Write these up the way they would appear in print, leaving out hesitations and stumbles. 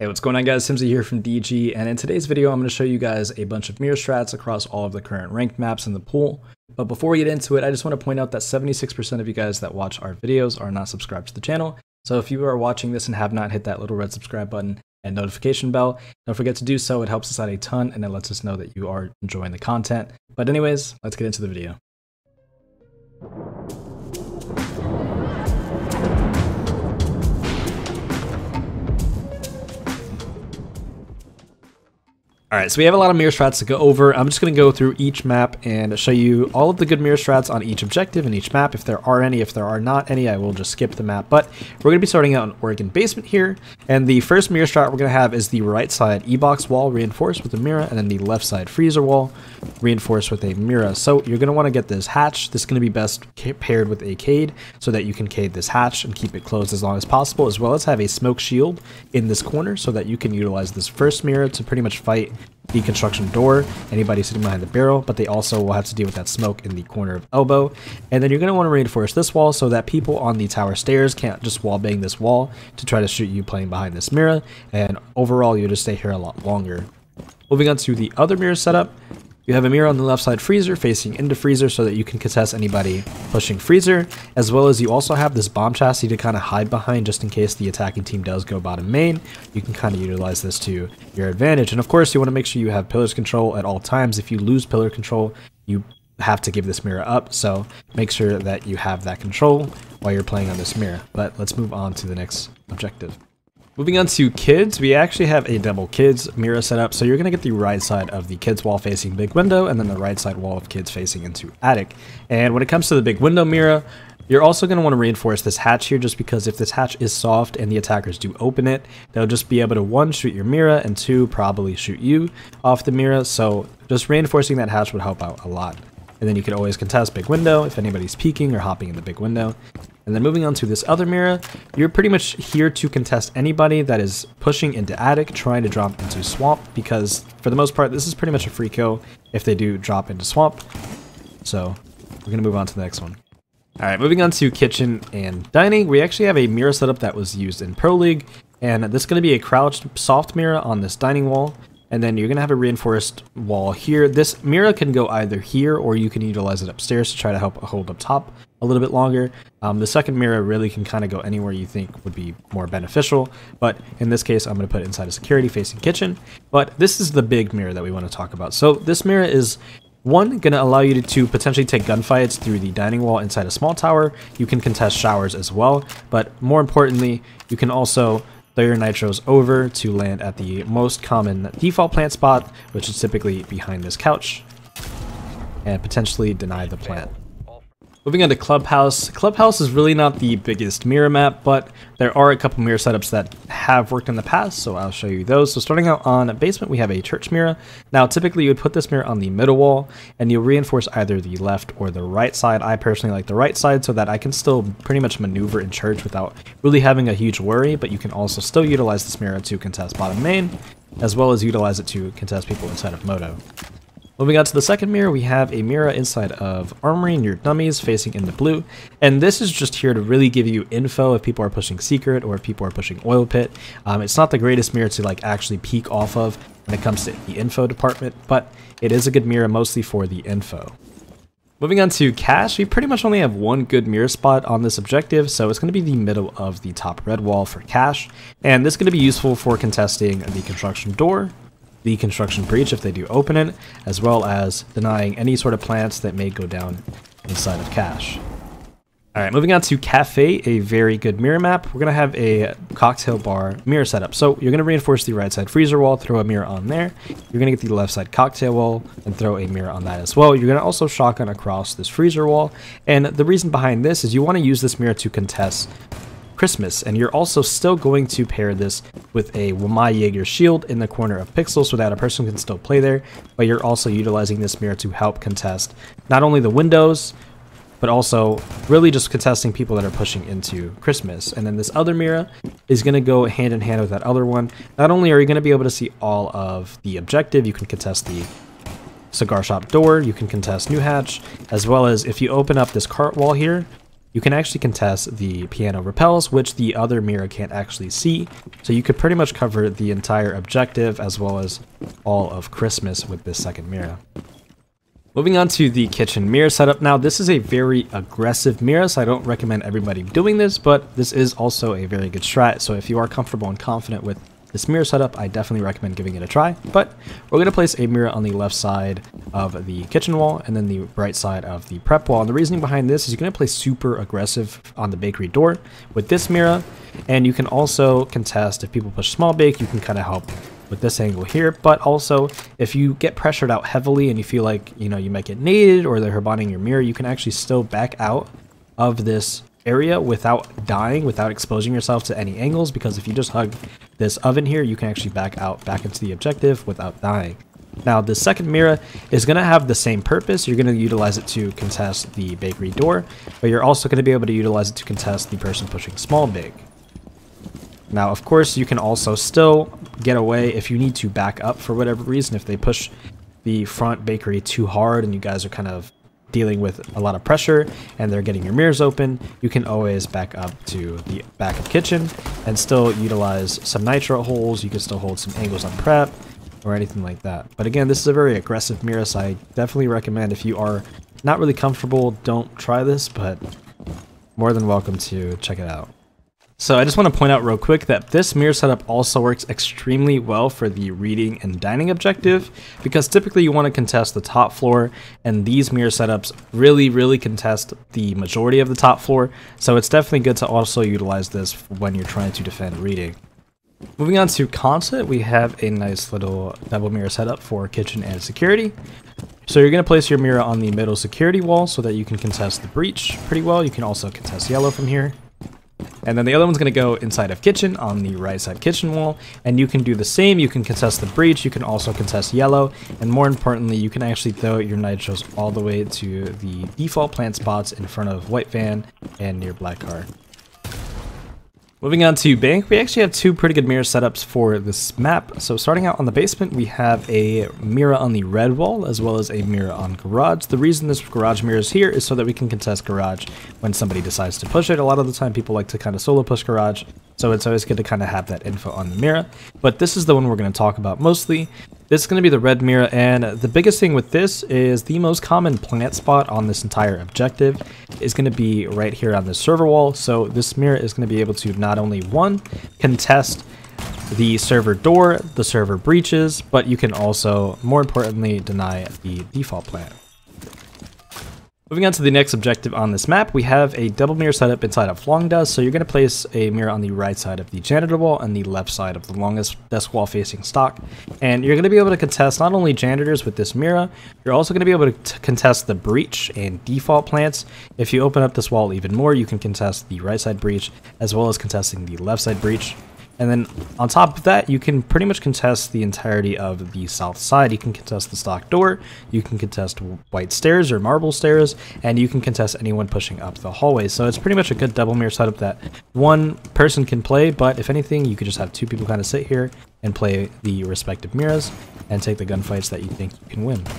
Hey, what's going on guys? Timzy here from DG, and in today's video I'm going to show you guys a bunch of Mira strats across all of the current ranked maps in the pool. But before we get into it, I just want to point out that 76% of you guys that watch our videos are not subscribed to the channel. So if you are watching this and have not hit that little red subscribe button and notification bell, don't forget to do so. It helps us out a ton and it lets us know that you are enjoying the content. But anyways, let's get into the video. Alright, so we have a lot of mirror strats to go over. I'm just going to go through each map and show you all of the good mirror strats on each objective and each map. If there are any, if there are not any, I will just skip the map. But we're going to be starting out on Oregon Basement here. And the first mirror strat we're going to have is the right side E-Box wall reinforced with a mirror, and then the left side Freezer wall reinforced with a mirror. So you're going to want to get this hatch. This is going to be best paired with a cade so that you can cade this hatch and keep it closed as long as possible, as well as have a smoke shield in this corner so that you can utilize this first mirror to pretty much fight the construction door, anybody sitting behind the barrel, but they also will have to deal with that smoke in the corner of elbow. And then you're going to want to reinforce this wall so that people on the tower stairs can't just wall bang this wall to try to shoot you playing behind this mirror, and overall you'll just stay here a lot longer. Moving on to the other mirror setup, you have a mirror on the left side Freezer facing into Freezer so that you can contest anybody pushing Freezer, as well as you also have this bomb chassis to kind of hide behind just in case the attacking team does go bottom main. You can kind of utilize this to your advantage. And of course, you want to make sure you have pillars control at all times. If you lose pillar control, you have to give this mirror up, so make sure that you have that control while you're playing on this mirror. But let's move on to the next objective. Moving on to kids, we actually have a double kids mirror setup. So you're going to get the right side of the kids wall facing big window, and then the right side wall of kids facing into attic. And when it comes to the big window mirror, you're also going to want to reinforce this hatch here, just because if this hatch is soft and the attackers do open it, they'll just be able to, one, shoot your mirror, and two, probably shoot you off the mirror. So just reinforcing that hatch would help out a lot. And then you could always contest big window if anybody's peeking or hopping in the big window. And then moving on to this other mirror, you're pretty much here to contest anybody that is pushing into attic, trying to drop into swamp, because for the most part, this is pretty much a free kill if they do drop into swamp. So we're going to move on to the next one. All right, moving on to kitchen and dining. We actually have a mirror setup that was used in Pro League, and this is going to be a crouched soft mirror on this dining wall. And then you're going to have a reinforced wall here. This mirror can go either here, or you can utilize it upstairs to try to help hold up top a little bit longer. The second mirror really can kind of go anywhere you think would be more beneficial. But in this case, I'm going to put it inside a security facing kitchen. But this is the big mirror that we want to talk about. So this mirror is, one, going to allow you to potentially take gunfights through the dining wall inside a small tower. You can contest showers as well. But more importantly, you can also throw your nitros over to land at the most common default plant spot, which is typically behind this couch, and potentially deny the plant. Moving on to Clubhouse. Clubhouse is really not the biggest mirror map, but there are a couple mirror setups that have worked in the past, so I'll show you those. So starting out on Basement, we have a church mirror. Now, typically you would put this mirror on the middle wall, and you'll reinforce either the left or the right side. I personally like the right side so that I can still pretty much maneuver in church without really having a huge worry, but you can also still utilize this mirror to contest bottom main, as well as utilize it to contest people inside of Modo. Moving on to the second mirror, we have a mirror inside of Armory near dummies facing into blue. And this is just here to really give you info if people are pushing secret or if people are pushing oil pit. It's not the greatest mirror to like actually peek off of when it comes to the info department, but it is a good mirror mostly for the info. Moving on to Cash, we pretty much only have one good mirror spot on this objective, so it's going to be the middle of the top red wall for Cash. And this is going to be useful for contesting the construction door, the construction breach if they do open it, as well as denying any sort of plants that may go down inside of Cash. Alright, moving on to Cafe, a very good mirror map. We're going to have a cocktail bar mirror setup. So you're going to reinforce the right side Freezer wall, throw a mirror on there. You're going to get the left side cocktail wall and throw a mirror on that as well. You're going to also shotgun across this Freezer wall. And the reason behind this is you want to use this mirror to contest Christmas, and you're also still going to pair this with a Jäger shield in the corner of Pixel so that a person can still play there, but you're also utilizing this mirror to help contest not only the windows, but also really just contesting people that are pushing into Christmas. And then this other mirror is going to go hand in hand with that other one. Not only are you going to be able to see all of the objective, you can contest the cigar shop door, you can contest new hatch, as well as if you open up this cart wall here, you can actually contest the piano repels, which the other Mira can't actually see. So you could pretty much cover the entire objective as well as all of Christmas with this second Mira. Moving on to the kitchen Mira setup now. This is a very aggressive Mira, so I don't recommend everybody doing this, but this is also a very good strat. So if you are comfortable and confident with this Mira setup, I definitely recommend giving it a try. But we're going to place a Mira on the left side of the kitchen wall and then the right side of the prep wall. And the reasoning behind this is you're going to play super aggressive on the bakery door with this Mira. And you can also contest if people push small bake, you can kind of help with this angle here. But also, if you get pressured out heavily and you feel like, you know, you might get naded or they're bonding your Mira, you can actually still back out of this area without dying, without exposing yourself to any angles, because if you just hug this oven here, you can actually back out back into the objective without dying. Now the second Mira is going to have the same purpose. You're going to utilize it to contest the bakery door, but you're also going to be able to utilize it to contest the person pushing small bake. Now of course you can also still get away if you need to back up for whatever reason, if they push the front bakery too hard and you guys are kind of dealing with a lot of pressure and they're getting your mirrors open, you can always back up to the back of kitchen and still utilize some nitro holes. You can still hold some angles on prep or anything like that. But again, this is a very aggressive mirror, so I definitely recommend if you are not really comfortable, don't try this, but more than welcome to check it out. So I just want to point out real quick that this mirror setup also works extremely well for the reading and dining objective, because typically you want to contest the top floor, and these mirror setups really contest the majority of the top floor. So it's definitely good to also utilize this when you're trying to defend reading. Moving on to Consulate, we have a nice little double mirror setup for kitchen and security. So you're going to place your mirror on the middle security wall so that you can contest the breach pretty well. You can also contest yellow from here. And then the other one's going to go inside of kitchen on the right side kitchen wall. And you can do the same. You can contest the breach. You can also contest yellow. And more importantly, you can actually throw your nitros all the way to the default plant spots in front of white van and near black car. Moving on to bank, we actually have two pretty good mirror setups for this map. So starting out on the basement, we have a mirror on the red wall as well as a mirror on garage. The reason this garage mirror is here is so that we can contest garage when somebody decides to push it. A lot of the time people like to kind of solo push garage, so it's always good to kind of have that info on the mirror. But this is the one we're going to talk about mostly. This is going to be the red mirror, and the biggest thing with this is the most common plant spot on this entire objective is going to be right here on the server wall. So this mirror is going to be able to not only one, contest the server door, the server breaches, but you can also, more importantly, deny the default plant. Moving on to the next objective on this map, we have a double mirror setup inside of Flongdust. So you're going to place a mirror on the right side of the janitor wall and the left side of the longest desk wall facing stock. And you're going to be able to contest not only janitors with this mirror, you're also going to be able to contest the breach and default plants. If you open up this wall even more, you can contest the right side breach as well as contesting the left side breach. And then on top of that, you can pretty much contest the entirety of the south side. You can contest the stock door, you can contest white stairs or marble stairs, and you can contest anyone pushing up the hallway. So it's pretty much a good double mirror setup that one person can play, but if anything, you could just have two people kind of sit here and play the respective mirrors and take the gunfights that you think you can win. All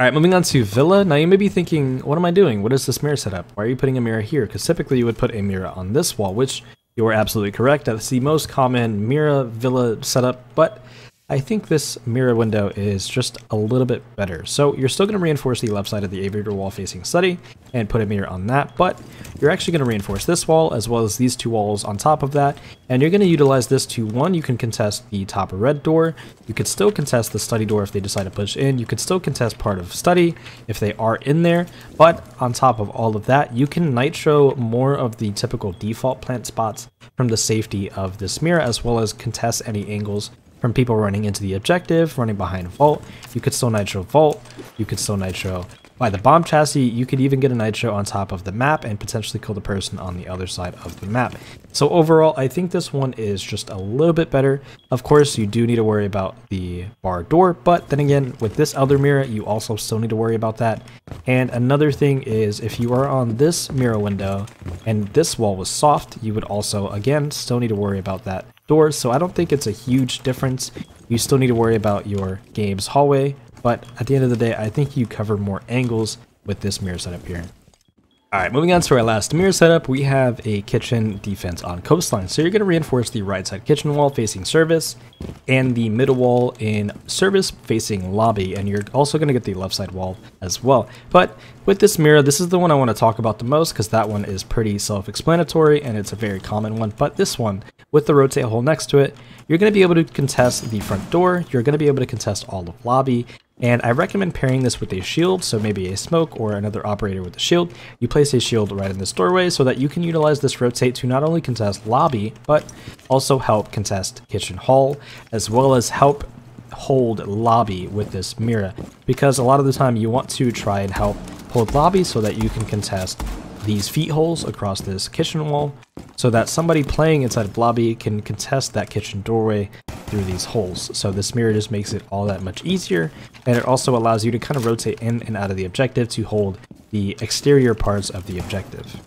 right, moving on to Villa. Now you may be thinking, what am I doing? What is this mirror setup? Why are you putting a mirror here? Because typically you would put a mirror on this wall, which you were absolutely correct. That's the most common Mira Villa setup, but I think this Mira window is just a little bit better. So you're still going to reinforce the left side of the aviator wall facing study and put a mirror on that, but you're actually going to reinforce this wall as well as these two walls on top of that, and you're going to utilize this to, one, you can contest the top red door, you could still contest the study door if they decide to push in, you could still contest part of study if they are in there, but on top of all of that, you can nitro more of the typical default plant spots from the safety of this mirror, as well as contest any angles from people running into the objective, running behind vault. You could still nitro vault, you could still nitro by the bomb chassis, you could even get a nitro on top of the map and potentially kill the person on the other side of the map. So overall, I think this one is just a little bit better. Of course, you do need to worry about the bar door, but then again, with this other mirror, you also still need to worry about that. And another thing is, if you are on this mirror window and this wall was soft, you would also, again, still need to worry about that door. So I don't think it's a huge difference. You still need to worry about your game's hallway, but at the end of the day, I think you cover more angles with this mirror setup here. Alright, moving on to our last mirror setup, we have a kitchen defense on coastline. So you're going to reinforce the right side kitchen wall facing service and the middle wall in service facing lobby. And you're also going to get the left side wall as well. But with this mirror, this is the one I want to talk about the most because that one is pretty self-explanatory and it's a very common one. But this one, with the rotate hole next to it, you're going to be able to contest the front door. You're going to be able to contest all of lobby. And I recommend pairing this with a shield, so maybe a smoke or another operator with a shield. You place a shield right in this doorway so that you can utilize this rotate to not only contest lobby, but also help contest kitchen hall, as well as help hold lobby with this mirror. Because a lot of the time you want to try and help hold lobby so that you can contest these feet holes across this kitchen wall, so that somebody playing inside of lobby can contest that kitchen doorway through these holes. So this mirror just makes it all that much easier, and it also allows you to kind of rotate in and out of the objective to hold the exterior parts of the objective.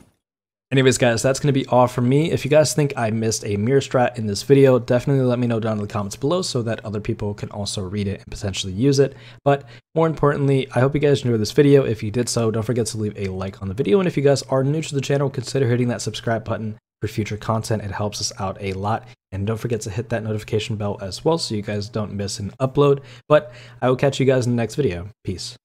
Anyways guys, that's going to be all from me. If you guys think I missed a mirror strat in this video, definitely let me know down in the comments below so that other people can also read it and potentially use it. But more importantly, I hope you guys enjoyed this video. If you did so, don't forget to leave a like on the video. And if you guys are new to the channel, consider hitting that subscribe button for future content. It helps us out a lot. And don't forget to hit that notification bell as well so you guys don't miss an upload. But I will catch you guys in the next video. Peace.